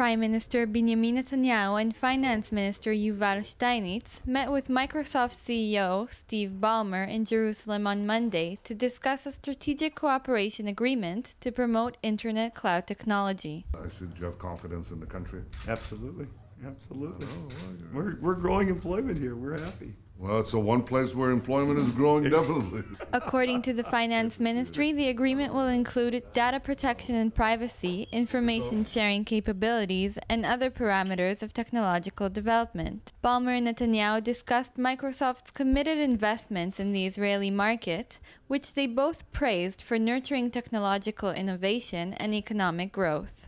Prime Minister Benjamin Netanyahu and Finance Minister Yuval Steinitz met with Microsoft CEO Steve Ballmer in Jerusalem on Monday to discuss a strategic cooperation agreement to promote internet cloud technology. Should you have confidence in the country? Absolutely. Absolutely. We're growing employment here. We're happy. Well, it's the one place where employment is growing, definitely. According to the Finance Ministry, the agreement will include data protection and privacy, information sharing capabilities, and other parameters of technological development. Ballmer and Netanyahu discussed Microsoft's committed investments in the Israeli market, which they both praised for nurturing technological innovation and economic growth.